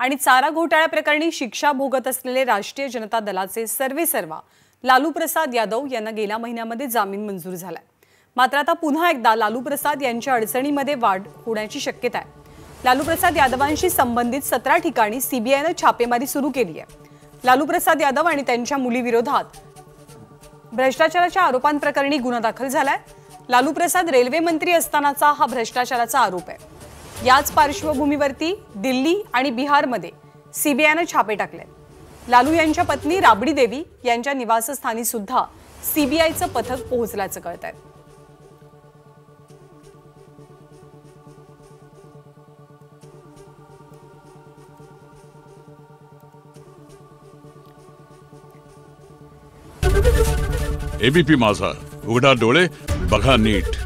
आणि चारा घोटाळा प्रकरणी शिक्षा भोगत असलेले राष्ट्रीय जनता दलाचे सर्वेसर्वा लालू प्रसाद यादव यांना गेल्या महिन्यामध्ये जामीन मंजूर झाला। मात्र आता पुन्हा एकदा लालू प्रसाद यांच्या अडचणीमध्ये वाढ होण्याची शक्यता आहे। लालू प्रसाद यादवांशी संबंधित 17 ठिकाणी सीबीआयने छापेमारी सुरू केली आहे। लालू प्रसाद यादव आणि त्यांच्या मुलीविरोधात भ्रष्टाचाराच्या आरोपांप्रकरणी गुन्हा दाखल झालाय। लालू प्रसाद रेल्वे मंत्री असतानाचा हा भ्रष्टाचाराचा आरोप आहे। याच पार्श्वभूमीवरती दिल्ली आणि बिहारमध्ये सीबीआयने छापे टाकले। लालू यांच्या पत्नी राबड़ी देवी यांच्या निवासस्थानी सुद्धा सीबीआयचं पथक पोहोचल्याचं कळतंय। ABP माझा, उघडा डोळे बघा नीट।